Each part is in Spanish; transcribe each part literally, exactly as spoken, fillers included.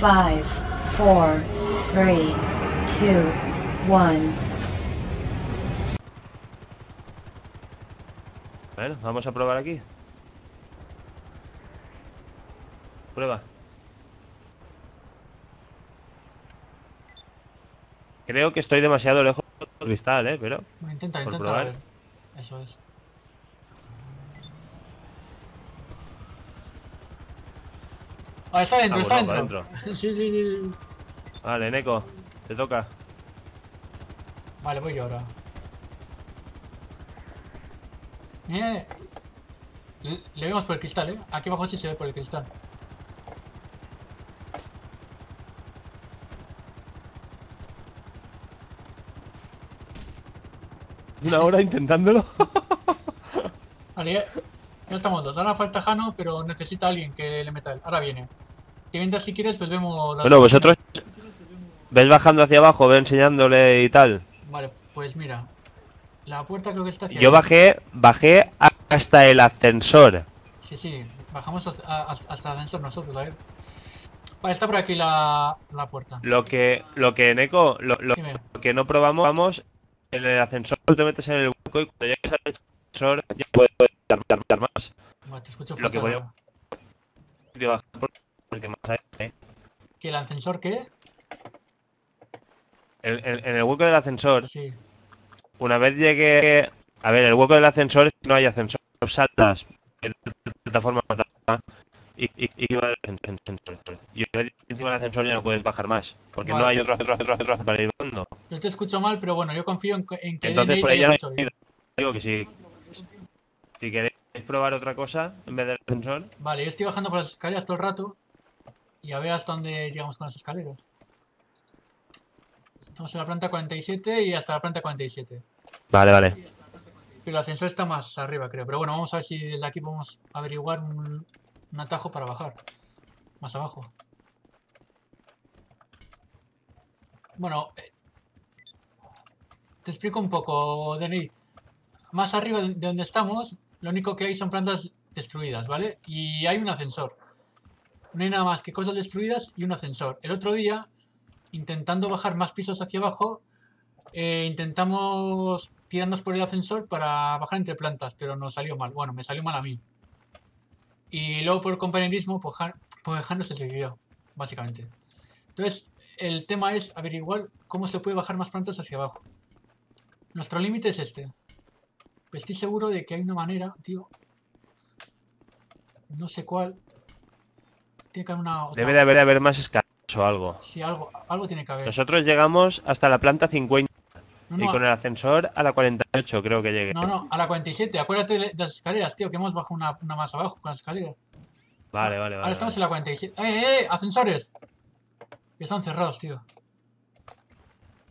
five, four, three, two, one. Bueno, vamos a probar aquí. Prueba. Creo que estoy demasiado lejos del cristal, ¿eh? Pero... Intenta, intenta. Probar. Eso es. Ah, está dentro, está dentro. Sí, sí, sí. Vale, Neko, te toca. Vale, voy yo ahora. Eh, le vemos por el cristal, ¿eh? Aquí abajo sí se ve por el cristal. Una hora intentándolo. Vale, ya estamos dos. Ahora falta Jano, pero necesita a alguien que le meta él. Ahora viene. Que mientras si quieres, pues vemos... Las bueno, vosotros... Ves bajando hacia abajo, ves enseñándole y tal. Vale, pues mira. La puerta creo que está hacia... Yo ahí. bajé bajé hasta el ascensor. Sí, sí. Bajamos hasta el ascensor nosotros, a ver. Vale, está por aquí la, la puerta. Lo que, lo que Neko, lo, lo, lo que no probamos... Vamos en el ascensor, te metes en el hueco y cuando llegues al ascensor ya puedes dar más. Vale, te escucho fatal. Lo que voy a bajar por el que más hay, ¿eh? ¿Que el ascensor qué? El, el, en el hueco del ascensor. Sí. Una vez llegue... A ver, el hueco del ascensor no hay ascensor. Saltas en la plataforma y, y, y va el ascensor. Y encima del ascensor ya no puedes bajar más. Porque vale. no hay otro ascensor otro, otro, otro para ir bajando. Yo te escucho mal, pero bueno, yo confío en, en que... Entonces por ella no hay... Digo que sí. Si queréis probar otra cosa en vez del ascensor. Vale, yo estoy bajando por las escaleras todo el rato. Y a ver hasta dónde llegamos con las escaleras. Estamos en la planta cuarenta y siete y hasta la planta cuarenta y siete. Vale, vale. Pero el ascensor está más arriba, creo. Pero bueno, vamos a ver si desde aquí podemos averiguar un, un atajo para bajar. Más abajo. Bueno, eh, te explico un poco, Denis. Más arriba de donde estamos, lo único que hay son plantas destruidas, ¿vale? Y hay un ascensor. No hay nada más que cosas destruidas y un ascensor. El otro día... Intentando bajar más pisos hacia abajo, eh, intentamos tirarnos por el ascensor para bajar entre plantas, pero nos salió mal. Bueno, me salió mal a mí. Y luego por compañerismo, pues Han, pues Han no se suicidó, básicamente. Entonces, el tema es averiguar cómo se puede bajar más plantas hacia abajo. Nuestro límite es este. Pues estoy seguro de que hay una manera, tío. No sé cuál. Tiene que haber una otra. Debe de haber, haber más escala. O algo. Sí, algo, algo tiene que haber. Nosotros llegamos hasta la planta cincuenta no, no, y con el ascensor a la cuarenta y ocho creo que llegué. No, no, a la cuarenta y siete. Acuérdate de las escaleras, tío, que hemos bajado una, una más abajo con las escaleras. Vale, vale, vale. Ahora vale, estamos vale. en la cuarenta y siete. ¡Eh, eh! ¡Ascensores! Que están cerrados, tío.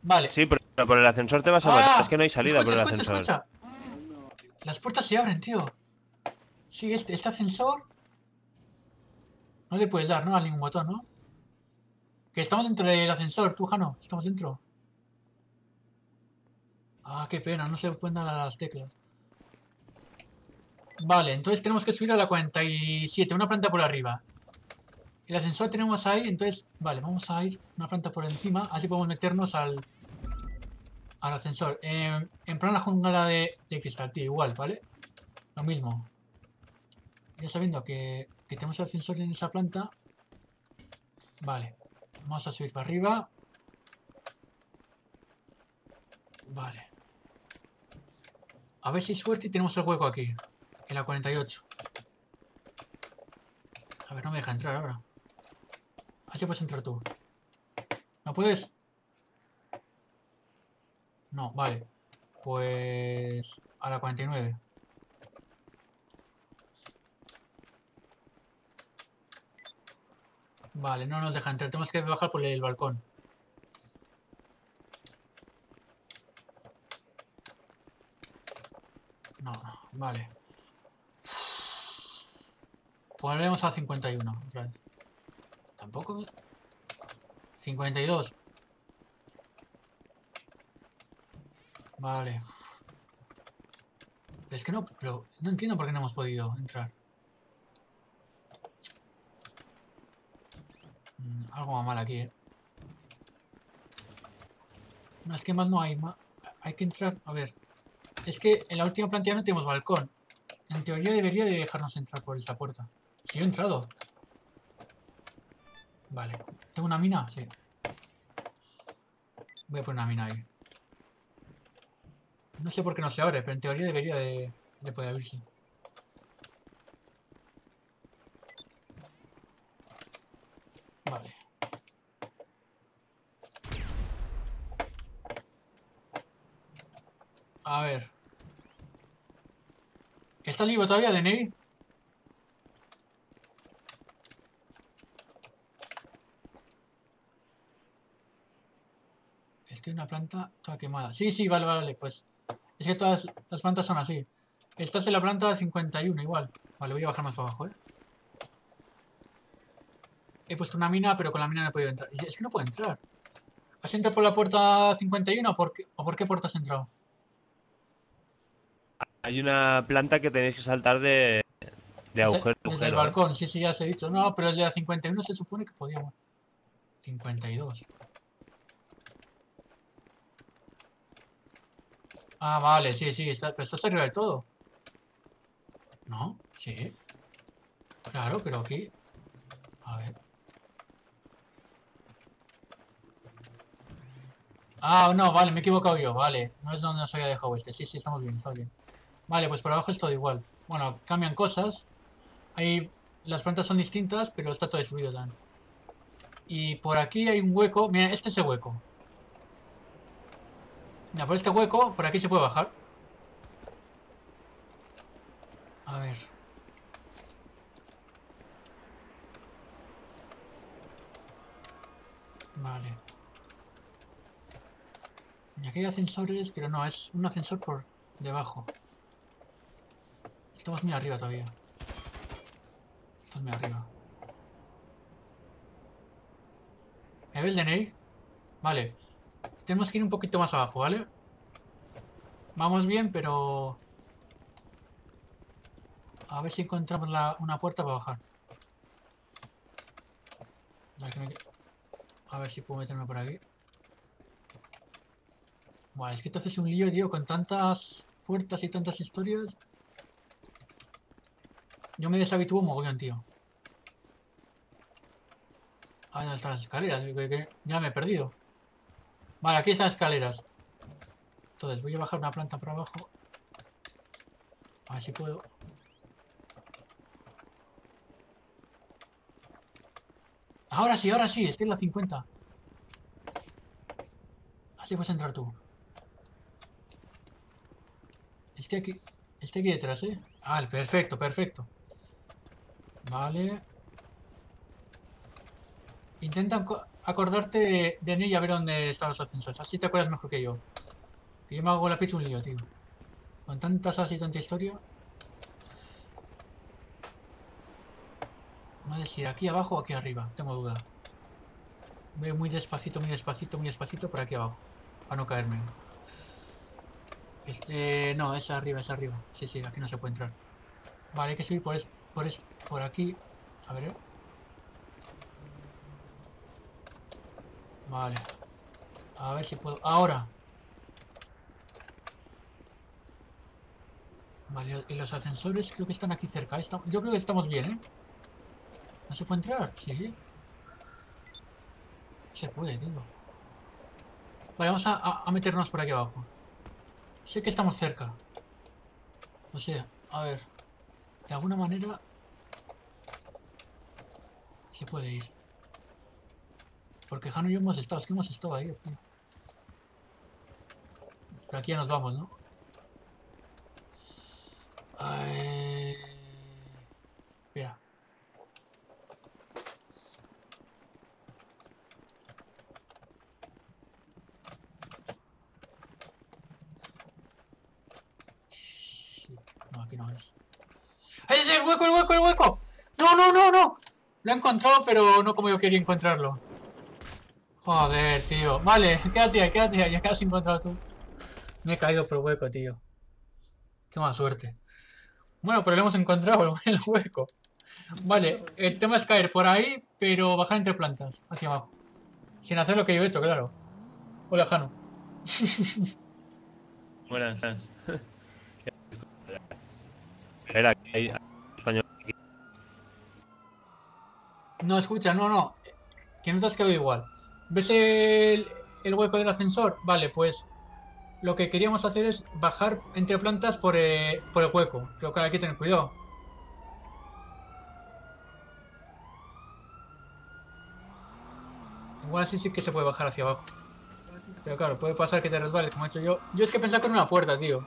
Vale. Sí, pero por el ascensor te vas a matar. ¡Ah! Es que no hay salida escucha, por el escucha, ascensor. Escucha. Las puertas se abren, tío. Sí, este, este ascensor... No le puedes dar, ¿no? A ningún botón, ¿no? Que estamos dentro del ascensor, tú, Jano. Estamos dentro. Ah, qué pena, no se pueden dar a las teclas. Vale, entonces tenemos que subir a la cuarenta y siete, una planta por arriba. El ascensor tenemos ahí, entonces... Vale, vamos a ir una planta por encima, así podemos meternos al... Al ascensor. Eh, en plan la jungla de, de cristal, tío, igual, ¿vale? Lo mismo. Ya sabiendo que, que tenemos el ascensor en esa planta... Vale. Vamos a subir para arriba. Vale. A ver si hay suerte y tenemos el hueco aquí. En la cuarenta y ocho. A ver, no me deja entrar ahora. Así puedes entrar tú. ¿No puedes? No, vale. Pues... A la cuarenta y nueve. Vale, no nos deja entrar. Tenemos que bajar por el balcón. No, vale. Volvemos a cincuenta y uno otra vez. Tampoco... cincuenta y dos. Vale. Es que no... Pero no entiendo por qué no hemos podido entrar. Algo va mal aquí, ¿eh? Más que más no hay más. Hay que entrar, a ver. Es que en la última plantilla no tenemos balcón. En teoría debería de dejarnos entrar por esta puerta. Si yo he entrado. Vale. ¿Tengo una mina? Sí. Voy a poner una mina ahí. No sé por qué no se abre, pero en teoría debería de, de poder abrirse. Vale. A ver. ¿Está vivo todavía, D N I? Estoy en una planta toda quemada. Sí, sí, vale, vale, pues. Es que todas las plantas son así. Estás en la planta cincuenta y uno igual. Vale, voy a bajar más abajo, ¿eh? He puesto una mina, pero con la mina no he podido entrar. Es que no puedo entrar. ¿Has entrado por la puerta cincuenta y uno o por qué, o por qué puerta has entrado? Hay una planta que tenéis que saltar de, de agujero. Desde, desde agujero, el balcón, ¿eh? Sí, sí, ya os he dicho. No, pero desde la cincuenta y uno se supone que podíamos. cincuenta y dos. Ah, vale, sí, sí, está, pero estás arriba del todo. ¿No? Sí. Claro, pero aquí... A ver... Ah, no, vale, me he equivocado yo, vale. No es donde nos había dejado este. Sí, sí, estamos bien, está bien. Vale, pues por abajo es todo igual. Bueno, cambian cosas. Ahí las plantas son distintas, pero está todo destruido también. Y por aquí hay un hueco. Mira, este es el hueco. Mira, por este hueco, por aquí se puede bajar. A ver. Vale. Y aquí hay ascensores, pero no, es un ascensor por debajo. Estamos muy arriba todavía. Estamos muy arriba. ¿Me ve el D N I? Vale. Tenemos que ir un poquito más abajo, ¿vale? Vamos bien, pero... A ver si encontramos la, una puerta para bajar. A ver, que me... A ver si puedo meterme por aquí. Vale, es que te haces un lío, tío, con tantas puertas y tantas historias. Yo me deshabitúo mogollón, tío. Ah, ¿dónde están las escaleras? Ya me he perdido. Vale, aquí están las escaleras. Entonces, voy a bajar una planta por abajo. A ver si puedo. Ahora sí, ahora sí, estoy en la cincuenta. Así puedes entrar tú. Este aquí, este aquí detrás, ¿eh? Ah, perfecto, perfecto. Vale. Intenta acordarte de, de mí y a ver dónde están los ascensores. Así te acuerdas mejor que yo. Que yo me hago la pizza un lío, tío. Con tantas asas y tanta historia. No sé si aquí abajo o aquí arriba. Tengo duda. Voy muy despacito, muy despacito, muy despacito por aquí abajo. Para no caerme. Este, no, es arriba, es arriba. Sí, sí, aquí no se puede entrar. Vale, hay que subir por, es, por, es, por aquí. A ver. Vale. A ver si puedo... ¡Ahora! Vale, y los ascensores creo que están aquí cerca. Está... Yo creo que estamos bien, ¿eh? ¿No se puede entrar? Sí. Se puede, digo. Vale, vamos a, a, a meternos por aquí abajo. Sé que estamos cerca. O sea, a ver. De alguna manera... Se puede ir. Porque Jano y yo hemos estado. Es que hemos estado ahí, tío. Pero aquí ya nos vamos, ¿no? Ay... Mira. No, aquí no es. ¡Ahí es el hueco, el hueco, el hueco! ¡No, no, no, no! Lo he encontrado, pero no como yo quería encontrarlo. Joder, tío. Vale, quédate ahí, quédate ahí. Ya que has encontrado tú. Me he caído por el hueco, tío. Qué mala suerte. Bueno, pero lo hemos encontrado, el hueco. Vale, el tema es caer por ahí, pero bajar entre plantas, hacia abajo. Sin hacer lo que yo he hecho, claro. Hola, Jano. Buenas, Jano. Espera, que hay español aquí. No, escucha, no, no. Que no te has quedado igual. ¿Ves el, el hueco del ascensor? Vale, pues lo que queríamos hacer es bajar entre plantas por, eh, por el hueco. Pero claro, hay que tener cuidado. Igual así sí que se puede bajar hacia abajo. Pero claro, puede pasar que te resbales, como he hecho yo. Yo es que pensaba con una puerta, tío.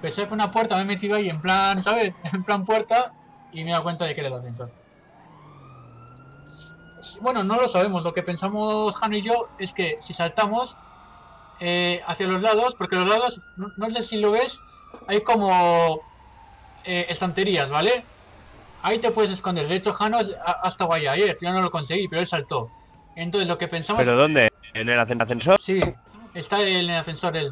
Pensaba con una puerta, me he metido ahí en plan, ¿sabes? En plan puerta y me he dado cuenta de que era el ascensor. Bueno, no lo sabemos. Lo que pensamos Jano y yo es que si saltamos eh, hacia los lados, porque los lados, no, no sé si lo ves, hay como eh, estanterías, ¿vale? Ahí te puedes esconder. De hecho, Jano ha estado ahí ayer. Yo no lo conseguí, pero él saltó. Entonces lo que pensamos... ¿Pero dónde? ¿En el ascensor? Sí, está en el ascensor él.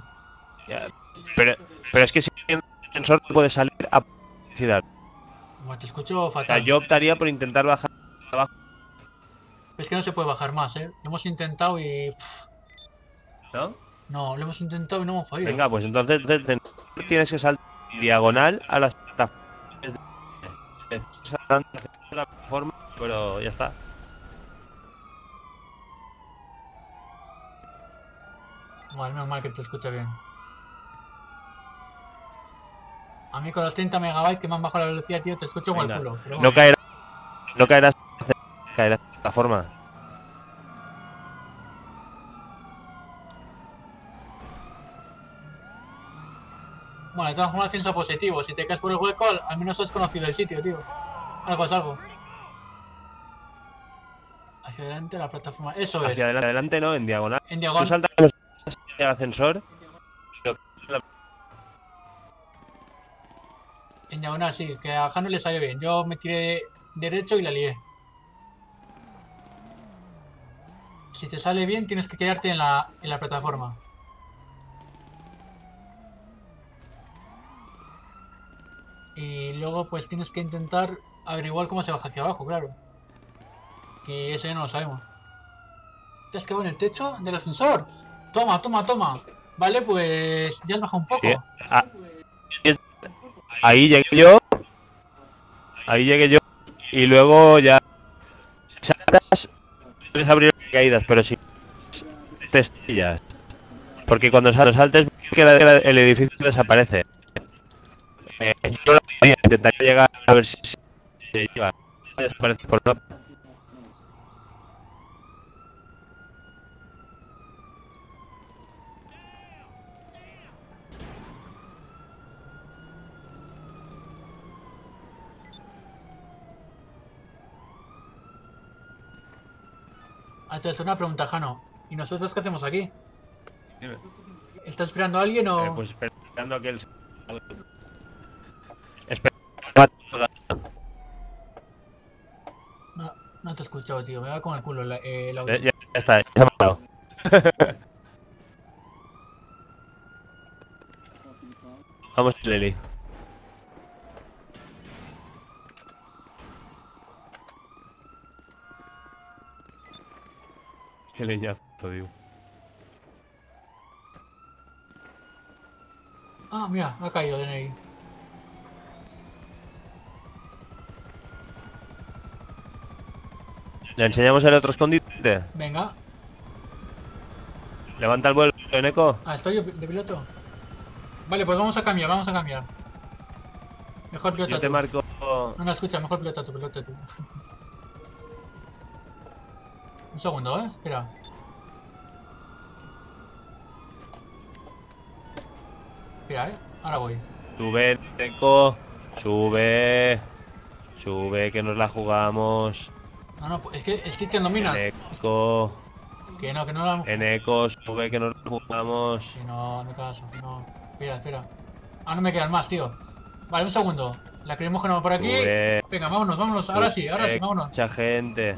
Ya, pero, pero es que si en el ascensor puedes salir a velocidad. Te escucho fatal. O sea, yo optaría por intentar bajar abajo. Es que no se puede bajar más, ¿eh? Lo hemos intentado y... ¿No? No, lo hemos intentado y no hemos fallado. Venga, pues entonces tienes que saltar diagonal a las plataformas. Saltando la plataforma, pero ya está. Vale, menos mal que te escucha bien. A mí con los treinta megabytes que me han bajado la velocidad, tío, te escucho igual culo. Pero bueno. No caerás. No caerás. Caerás de esta forma. Bueno, de todas formas piensa positivo. Si te caes por el hueco, al menos has conocido el sitio, tío. Algo es algo. Hacia adelante la plataforma. Eso es. Hacia adelante, adelante no, en diagonal. En diagonal. Tú saltas a los... el ascensor. En diagonal, sí, que a Jano le salió bien. Yo me tiré derecho y la lié. Si te sale bien, tienes que quedarte en la, en la plataforma. Y luego, pues tienes que intentar averiguar cómo se baja hacia abajo, claro. Que eso ya no lo sabemos. ¿Te has quedado en el techo del ascensor? Toma, toma, toma. Vale, pues ya has bajado un poco. Sí. Ah, ahí llegué yo. Ahí llegué yo. Y luego ya saltas. Puedes abrir las caídas, pero si te estrellas. Porque cuando saltes, el edificio desaparece. Eh, yo lo haría, intentaría llegar a ver si se lleva. Desaparece por no. Es una pregunta, Jano. ¿Y nosotros qué hacemos aquí? Dime. ¿Está esperando a alguien o...? Eh, pues esperando a que él... Esperando no, no te he escuchado, tío. Me va con el culo la, eh, el audio. Ya, ya está, ya se ha matado. Vamos, Leli. Que le ya lo digo. Ah, mira, ha caído de ahí. ¿Le enseñamos el otro escondite? Venga. Levanta el vuelo, Eneco. Ah, estoy de piloto. Vale, pues vamos a cambiar, vamos a cambiar. Mejor pilota Yo te tú. marco... No, no, escucha, mejor pilota tu pilota tú. Un segundo, ¿eh? Espera. Espera, ¿eh? Ahora voy. Sube, Teco. Sube. Sube, que nos la jugamos. No, no, es que, es que te dominas. Eneco. Que no, que no la... Eneco, sube, que nos la jugamos. Que no, no caso, que no. Espera, espera. Ah, no me quedan más, tío. Vale, un segundo. La creemos que no va por aquí. Sube. Venga, vámonos, vámonos. Ahora sí, ahora sí, vámonos. Mucha gente.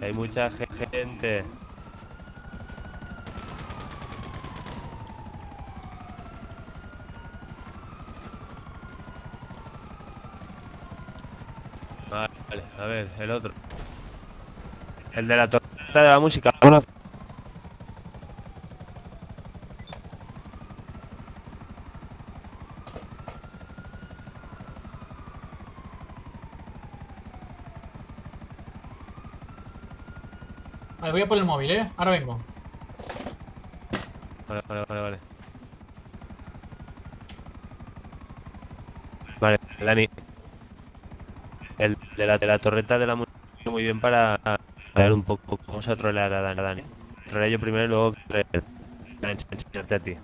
Hay mucha gente. Vale, a ver, el otro. El de la torta de la música. Bueno. Vale, voy a por el móvil, ¿eh? Ahora vengo. Vale, vale, vale, vale. Vale, Dani. El de la, de la torreta de la música muy bien para ver un poco. Vamos a trolear a Dani. Trolear yo primero y luego enseñarte a ti.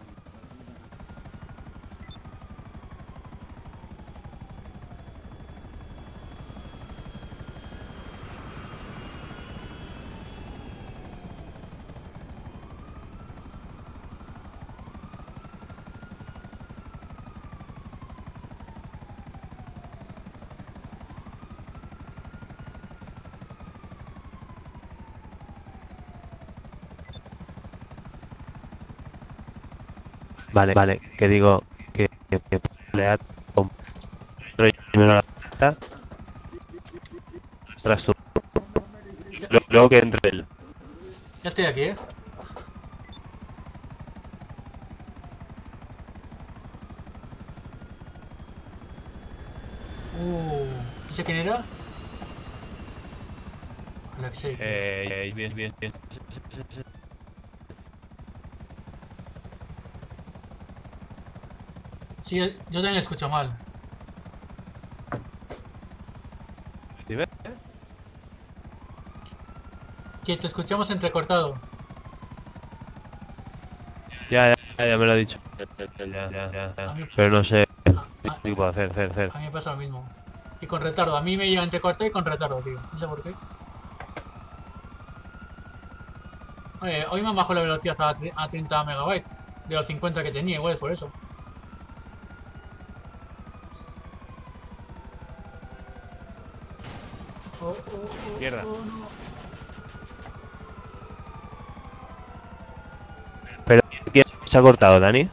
Vale, vale, que digo que le da primero la carta tras tu. Luego que entre él. Ya estoy aquí, eh. Uh, ¿ese quién era? Alexei. Eh, bien, bien, bien. Sí, yo también escucho mal. ¿Dime? Que te escuchamos entrecortado. Ya, ya, ya me lo ha dicho. Ya, ya, ya, ya. Mí, pero no sé. A, ¿qué puedo hacer, hacer, hacer? A mí me pasa lo mismo. Y con retardo. A mí me llega entrecortado y con retardo, tío. No sé por qué. Oye, hoy me han bajado la velocidad a treinta megabytes. De los cincuenta que tenía, igual es por eso. Oh, oh, oh, mierda. Oh, no. Pero ¿quién se ha cortado, Dani?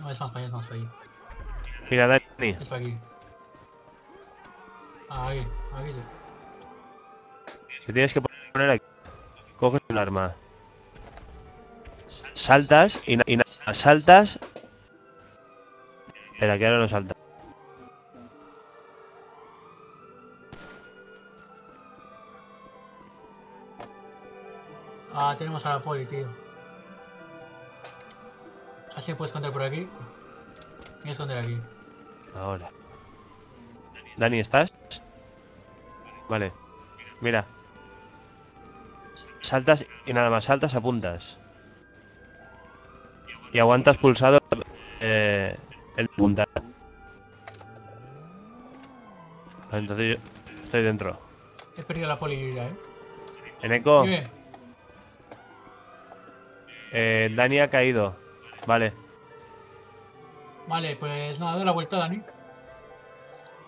No, es más para allá, es más para allá. Mira, Dani. Es para aquí. Ahí, aquí sí. Si tienes que poner aquí, coges un arma, saltas y nada, na saltas. Espera, que ahora no salta. Ah, tenemos a la poli, tío. Así puedes esconder por aquí. Voy a esconder aquí. Ahora. Dani, ¿estás? Vale. Mira. Saltas y nada más, saltas, apuntas. Y aguantas pulsado eh, el apuntar. Entonces yo estoy dentro. He perdido la poli ya, ¿eh? En eco. Eh, Dani ha caído. Vale. Vale, pues nada, da la vuelta, Dani.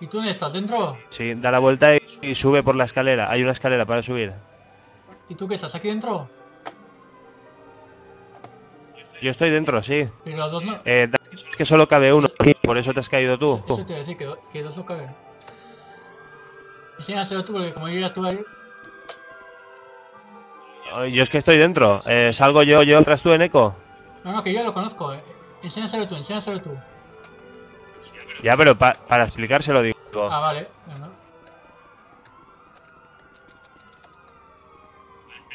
¿Y tú dónde estás? ¿Dentro? Sí, da la vuelta y, y sube por la escalera. Hay una escalera para subir. ¿Y tú qué estás? ¿Aquí dentro? Yo estoy dentro, sí. Pero los dos no... Eh, es que solo cabe uno, eso, por eso te has caído tú. Eso te voy a decir, que, do, que dos no caben. Enséñaselo tú, porque como yo ya estuve ahí... Yo es que estoy dentro. Eh, salgo yo, yo tras tú en eco. No, no, que yo lo conozco. Enséñaselo tú, enséñaselo tú. Ya, pero pa para explicárselo digo. Ah, vale. Venga.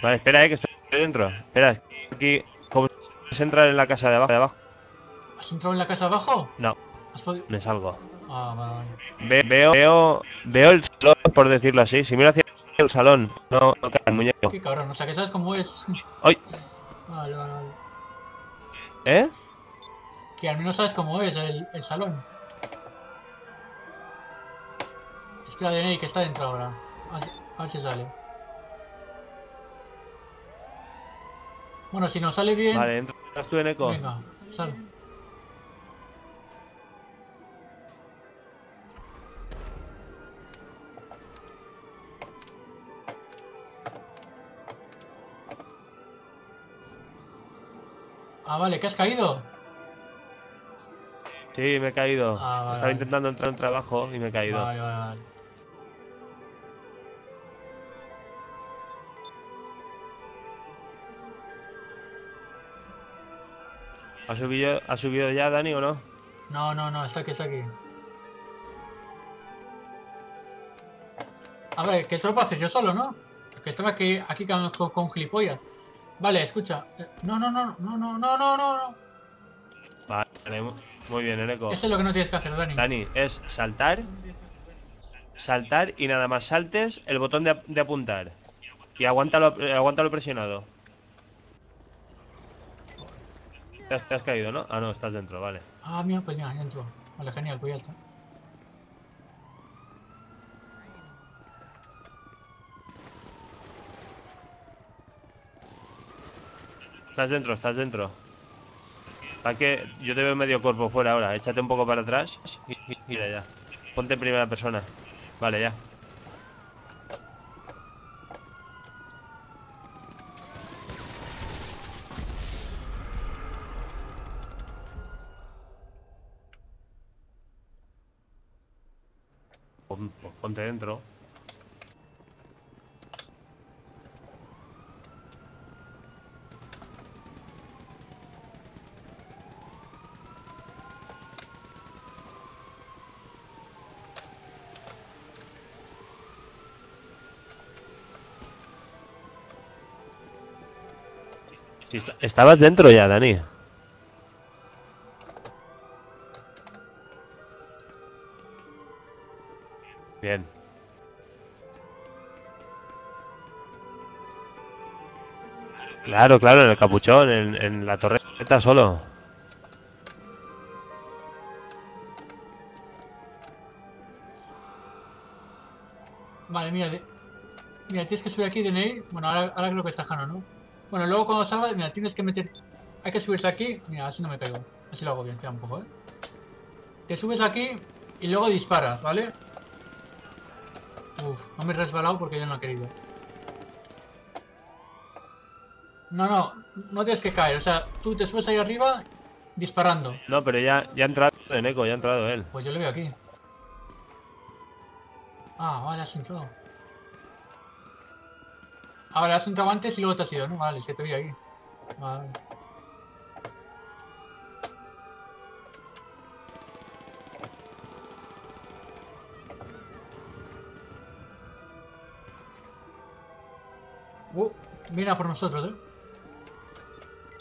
Vale, espera, eh, que estoy dentro. Espera, aquí... ¿Cómo puedes entrar en la casa de abajo? de abajo? ¿Has entrado en la casa de abajo? No. ¿Has podido? Me salgo. Ah, vale, vale. Ve veo, veo, veo el salón, por decirlo así. Si miro hacia el salón, no, no cae el muñeco. Qué cabrón, o sea, que sabes cómo es. ¡Ay! Vale, vale, vale. ¿Eh? Que al menos sabes cómo es el, el salón. Espera, D N I, que está dentro ahora. A ver si sale. Bueno, si no sale bien... Vale, entras tú en eco. Venga, sal. Ah, vale, ¿qué has caído? Sí, me he caído. Ah, vale. Estaba intentando entrar en trabajo y me he caído. Vale, vale, vale. ¿Ha subido, ¿Ha subido ya, Dani, o no? No, no, no, está aquí, está aquí. A ver, que esto lo puedo hacer yo solo, ¿no? Que estaba aquí, aquí con, con, con gilipollas. Vale, escucha. No, no, no, no, no, no, no, no. Vale, muy bien, Eneco. Eso es lo que no tienes que hacer, Dani. Dani, es saltar. Saltar y nada más saltes el botón de, de apuntar. Y aguántalo, aguántalo presionado. Te has, te has caído, ¿no? Ah, no, estás dentro, vale. Ah, mira, pues mira, ya entro. Vale, genial, pues ya está. Estás dentro, estás dentro. ¿Para qué? Yo te veo medio cuerpo fuera ahora. Échate un poco para atrás. Mira ya. Ponte en primera persona. Vale, ya. Ponte dentro. Sí, estabas dentro ya, Dani. Bien. Claro, claro, en el capuchón, en, en la torreta solo. Vale, mira, de... mira, tienes que subir aquí, D N I. Bueno, ahora, ahora creo que está Jano, ¿no? Bueno, luego cuando salga, mira, tienes que meter... Hay que subirse aquí. Mira, así no me pego. Así lo hago bien, espera un poco, ¿eh? Te subes aquí y luego disparas, ¿vale? Uf, no me he resbalado porque yo no he querido. No, no, no tienes que caer. O sea, tú te subes ahí arriba disparando. No, pero ya, ya ha entrado Eneco, ya ha entrado él. Pues yo lo veo aquí. Ah, vale, has entrado. Ah, vale, has entrado antes y luego te has ido, ¿no? Vale, se te vi ahí. Vale. Uh, mira por nosotros, ¿eh?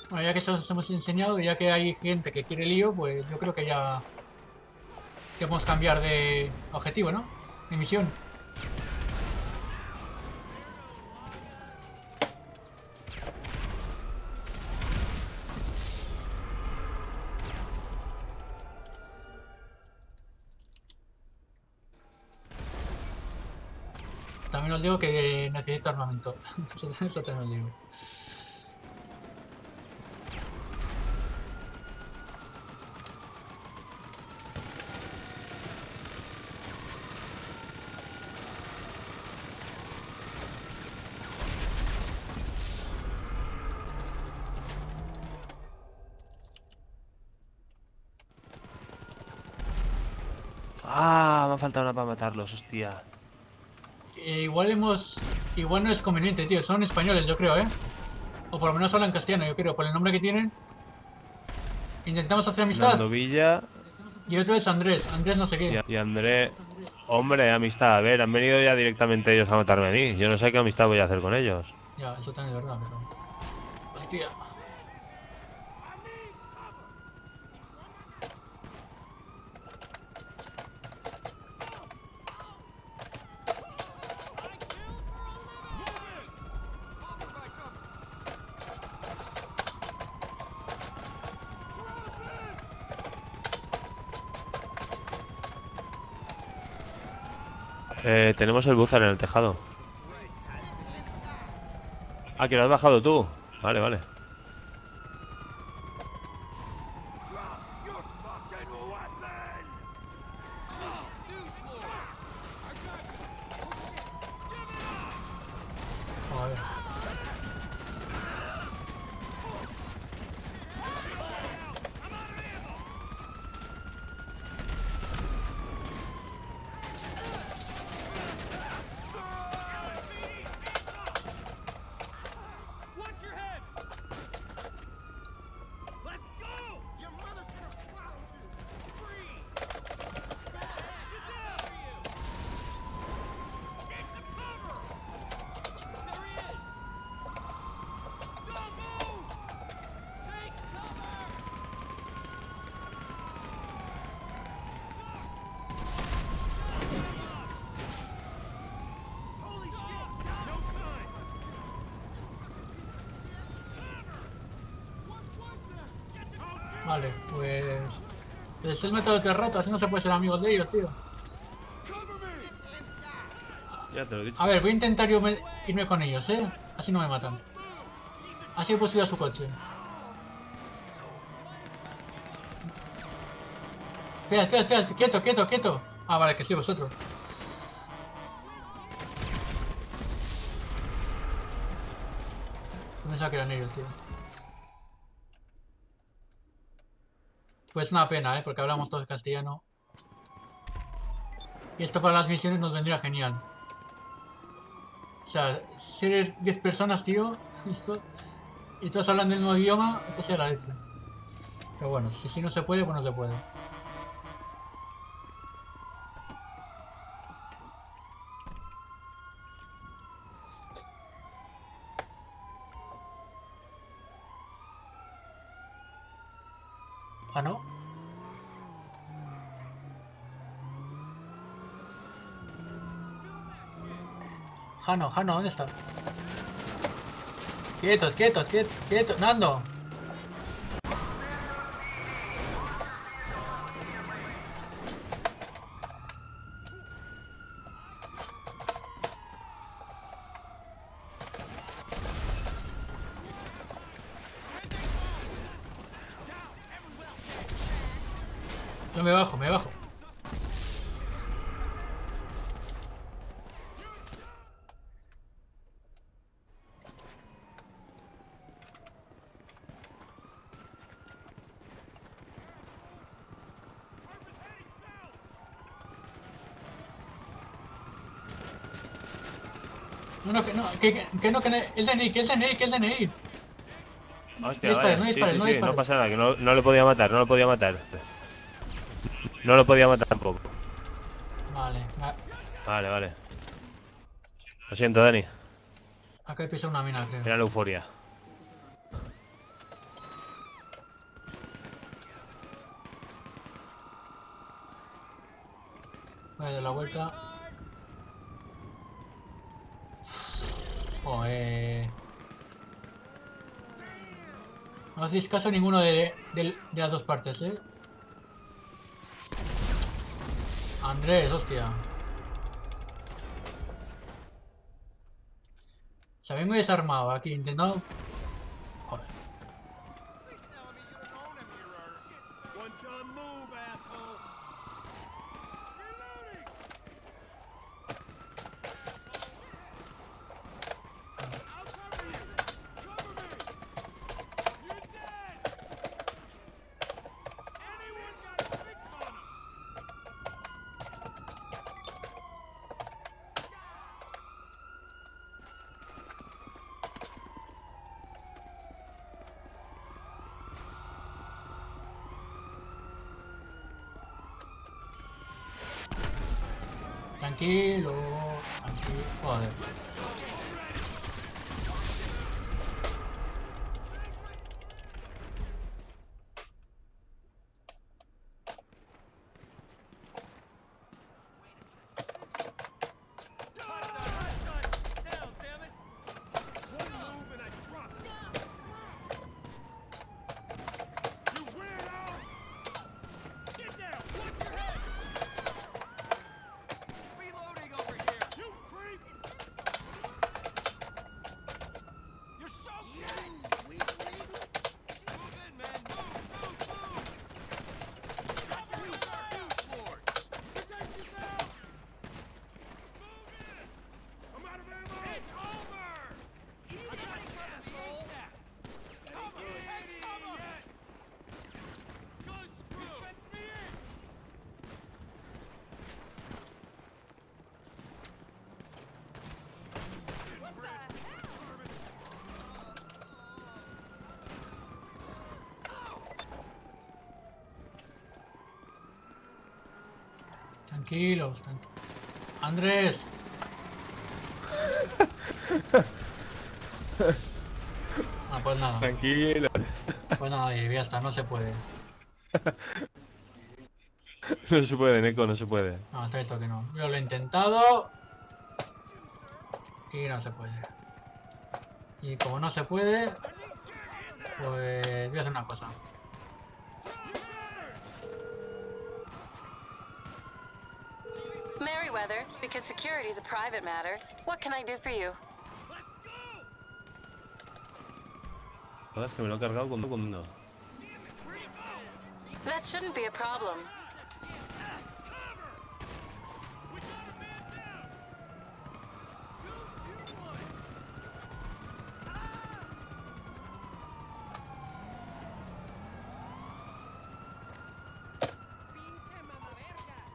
Bueno, ya que eso os hemos enseñado, ya que hay gente que quiere lío, pues yo creo que ya... ya podemos cambiar de objetivo, ¿no? De misión. También os digo que necesito armamento. Eso también os digo. Ah, me ha faltado una para matarlos, hostia. Eh, igual hemos... Igual no es conveniente, tío. Son españoles, yo creo, ¿eh? O por lo menos hablan castellano, yo creo. Por el nombre que tienen. Intentamos hacer amistad. Fernando Villa. Y otro es Andrés. Andrés no sé qué. Y Andrés... Hombre, amistad. A ver, han venido ya directamente ellos a matarme a mí. Yo no sé qué amistad voy a hacer con ellos. Ya, eso también es verdad, pero... Hostia. Eh, tenemos el buzzer en el tejado. Ah, que lo has bajado tú. Vale, vale. Joder. Vale, pues... pues el método de terrota, así no se puede ser amigos de ellos, tío. Ya te lo he dicho. A ver, voy a intentar yo me... irme con ellos, ¿eh? Así no me matan. Así puedo subir a su coche. Espera, espera, espera, quieto, quieto, quieto. Ah, vale, que sí, vosotros. No pensaba que eran ellos, tío. Pues una pena, ¿eh? Porque hablamos todos castellano. Y esto para las misiones nos vendría genial. O sea, ser diez personas, tío, esto, y todos hablando el mismo idioma, esto será la leche. Pero bueno, si, si no se puede, pues no se puede. Ah, ¿no? Jano, Jano, ¿dónde está? Quietos, quietos, quietos, quietos, Nando. Yo me bajo, me bajo. No, no, que no, que, que no, que no, es de Nick, es de Nick, es de Nick. Hostia, no dispares, vaya. No dispares, sí, sí, no dispares. Sí, no pasa nada, que no, no le podía matar, no lo podía matar. No lo podía matar tampoco. Vale, vale. Vale, vale. Lo siento, Dani. Acá he pisado una mina, creo. Era la euforia. Voy a dar la vuelta. Joder. No hacéis caso a ninguno de, de, de las dos partes, eh. Andrés, hostia. Se había muy desarmado aquí, intentando. Joder. Tranquilo, tranquilo, joder. Tranquilos, tranquilos. Andrés. Ah, pues nada. Tranquilos. Pues nada, y ya está, no se puede. No se puede, Neko, no se puede. No, está esto que no. Yo lo he intentado. Y no se puede. Y como no se puede, pues voy a hacer una cosa. Merryweather, because security is a private matter. What can I do for you? Es que me lo he cargado con uno. That shouldn't be a problem.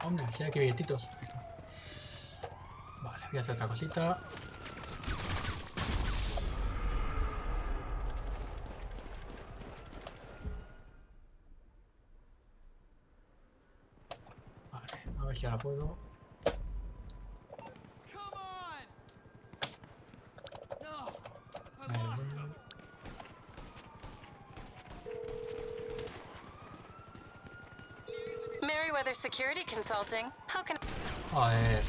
Hombre, si hay que billetitos. Vale, voy a hacer otra cosita. Vale, a ver si ahora puedo. Merryweather Security Consulting. How can I...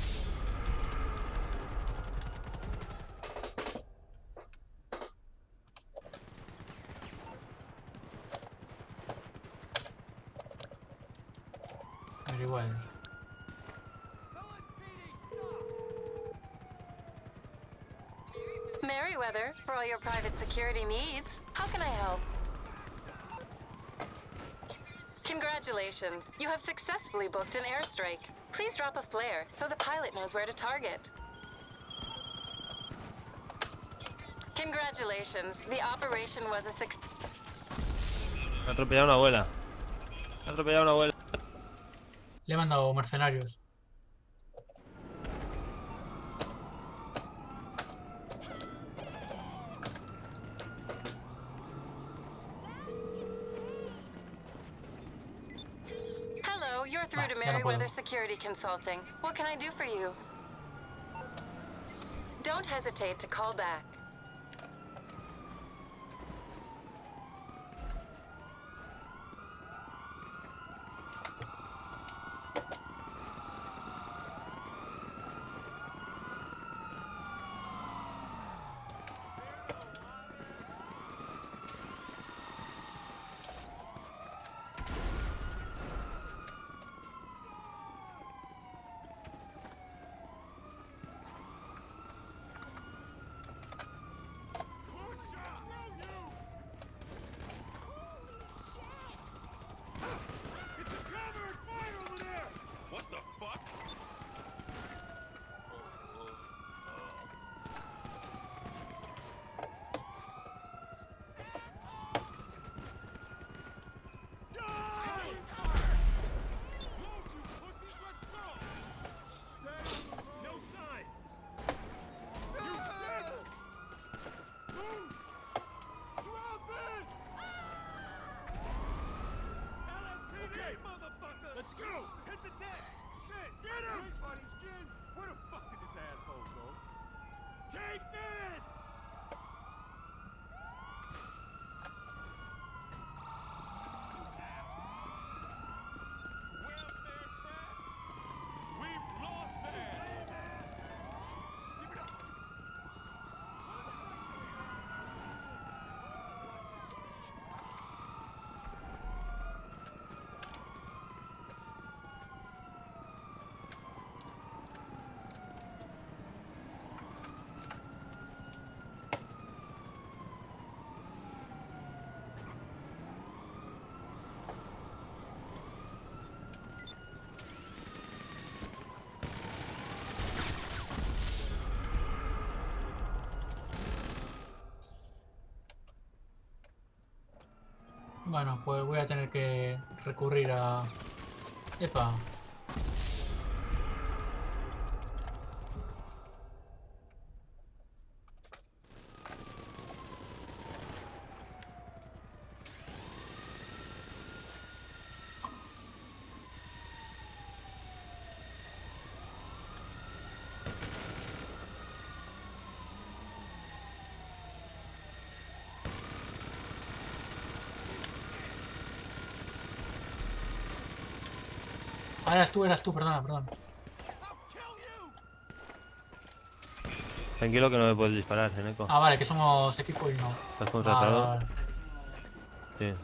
Merryweather. Merryweather, for all your private security needs, how can I help? Congratulations, you have successfully booked an airstrike. Please drop a flare so the pilot knows where to target. Congratulations, the operation was a success. Me ha atropellado una abuela. Me ha atropellado una abuela. Le he mandado mercenarios. You're through to Merryweather Security Consulting. What can I do for you? Don't hesitate to call back. Let's go! Hit the deck! Shit! Get him! Skin! Where the fuck did this asshole go? Take this! Bueno, pues voy a tener que recurrir a... ¡Epa! Ah, eras tú, eras tú, perdona, perdón. Tranquilo que no me puedes disparar, Seneco. Ah, vale, que somos equipo y no. ¿Estás contratado? Ah, vale, vale. Sí.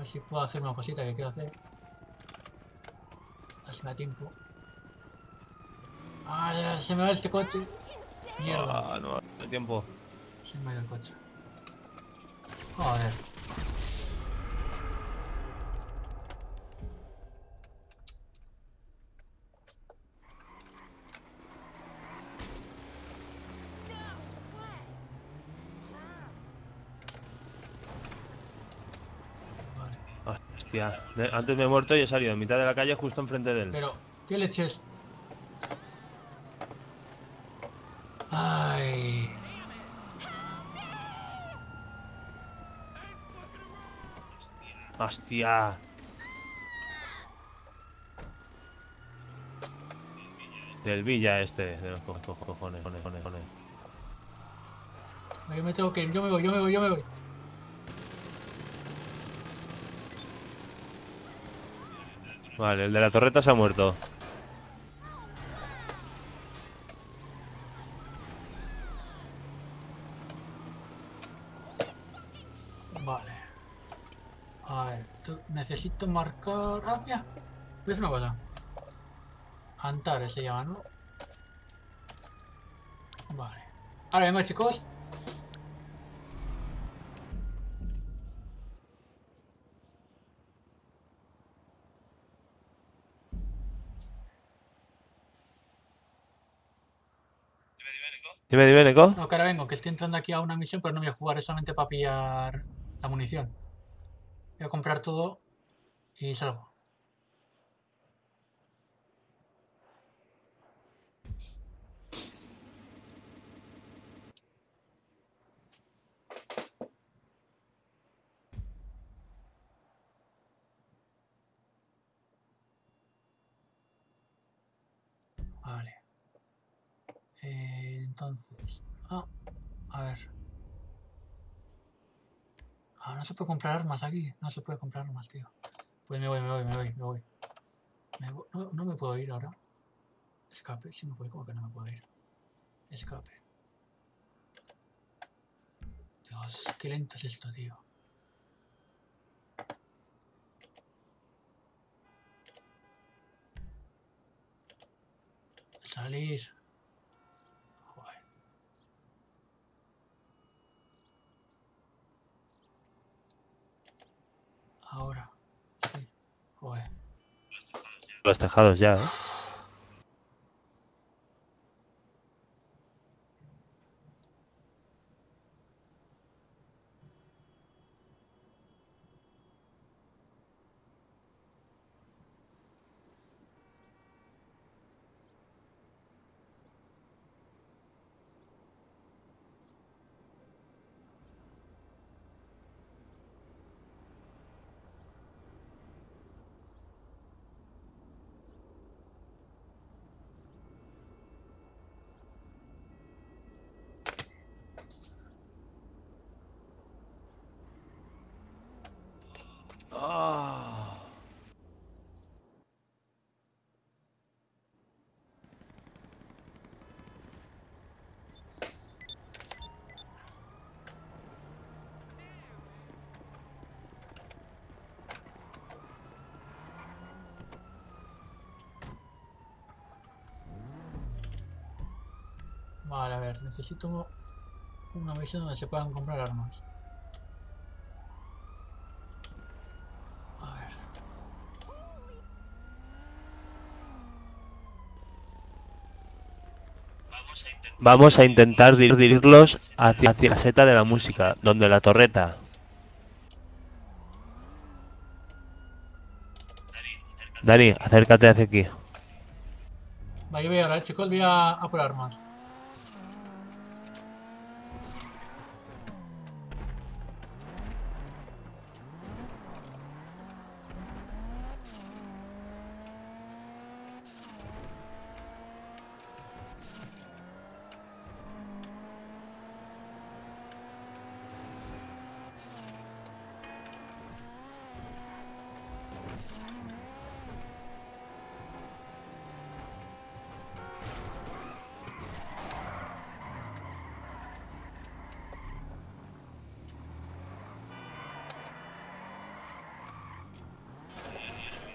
ver si puedo hacer una cosita que quiero hacer. A ver si me da tiempo. ¡Ah! Se me va este coche. Mierda. Ah, no, no hay tiempo. Se me ha ido el coche. Joder. Hostia, antes me he muerto y he salido en mitad de la calle justo enfrente de él. Pero, ¿qué leches? Ay. Hostia. Del Villa este, de los co co cojones, cojones, cojones. Yo me tengo que ir, yo me voy, yo me voy, yo me voy. Vale, el de la torreta se ha muerto. Vale. A ver, necesito marcar... Ah, ya. Es una cosa. Antares se llama, ¿no? Vale. Ahora vengo, chicos. Dime, dime, Nico. No, que ahora vengo, que estoy entrando aquí a una misión, pero no voy a jugar, es solamente para pillar la munición. Voy a comprar todo y salgo. Vale. Eh, entonces, ah, a ver. Ah, no se puede comprar armas aquí. No se puede comprar armas, tío. Pues me voy, me voy, me voy, me voy. Me voy. No, no me puedo ir ahora. Escape, sí me puedo, como que no me puedo ir. Escape. Dios, qué lento es esto, tío. Salir. Ahora, sí, joder. Los tejados ya, ¿eh? Vale, a ver, necesito una misión donde se puedan comprar armas. A ver. Vamos a intentar dirigirlos hacia, hacia la seta de la música, donde la torreta. Dani, acércate hacia aquí. Vale, yo voy ahora, chicos, voy a, a por armas.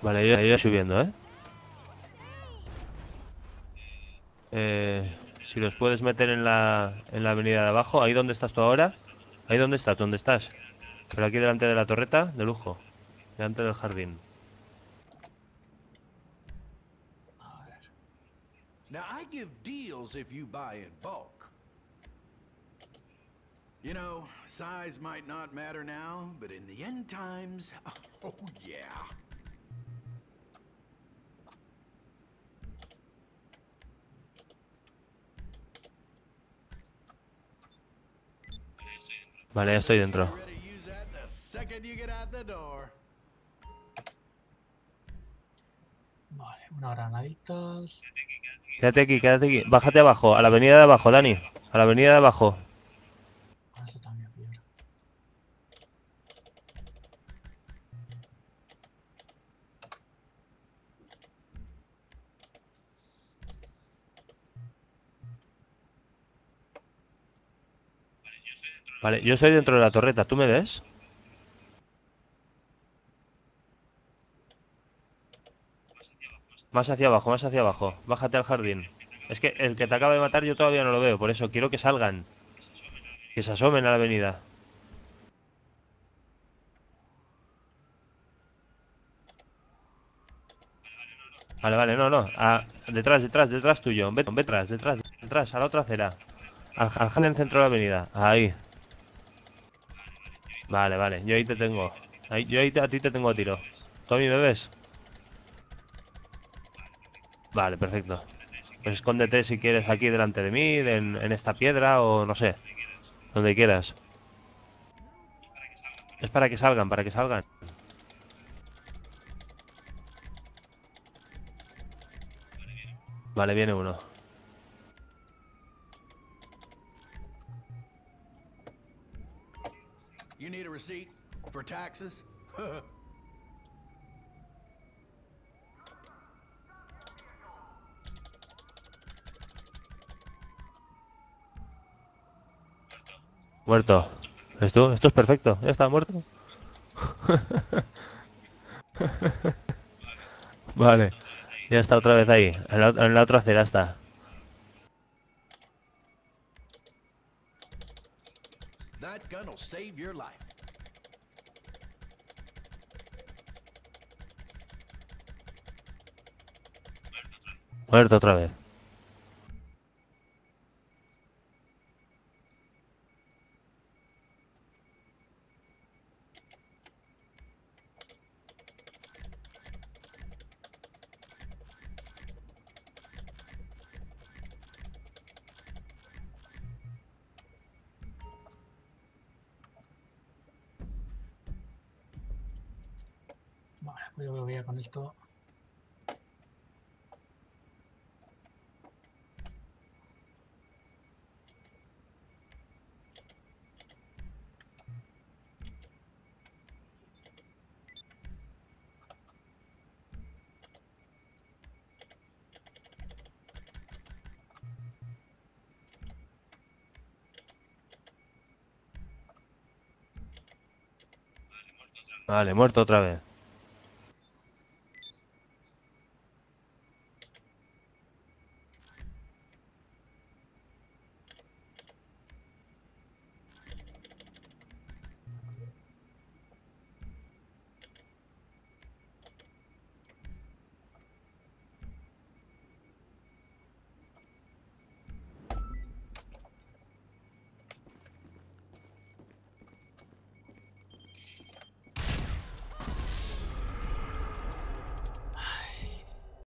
Vale, ahí, ahí va subiendo, ¿eh? ¿eh? Si los puedes meter en la, en la avenida de abajo, ahí donde estás tú ahora. Ahí donde estás, donde estás. Pero aquí delante de la torreta, de lujo. Delante del jardín. A ver. Now I give deals if you buy in bulk. You know, size might not matter now, but in the end times, oh yeah. Vale, ya estoy dentro. Vale, unas granaditas. Quédate aquí, quédate aquí. Bájate abajo, a la avenida de abajo, Dani. A la avenida de abajo. Eso también pierde. Vale, yo estoy dentro de la torreta, ¿tú me ves? Más hacia abajo, más hacia abajo. Bájate al jardín. Es que el que te acaba de matar yo todavía no lo veo, por eso quiero que salgan. Que se asomen a la avenida. Vale, vale, no, no. A, detrás, detrás, detrás tuyo. Ve, detrás, detrás, detrás, a la otra acera. Al, al jardín centro de la avenida. Ahí. Vale, vale, yo ahí te tengo. Ahí, yo ahí te, a ti te tengo a tiro. ¿Tú a mí me ves? Vale, perfecto. Pues escóndete si quieres aquí delante de mí, en, en esta piedra o no sé. Donde quieras. Es para que salgan, para que salgan. Vale, viene uno. You need a receipt for taxes? Muerto. Esto, esto es perfecto. Ya está muerto. Vale. Ya está otra vez ahí. En la, en la otra acera está. Muerto otra vez. Yo me voy a con esto. Vale, muerto otra vez.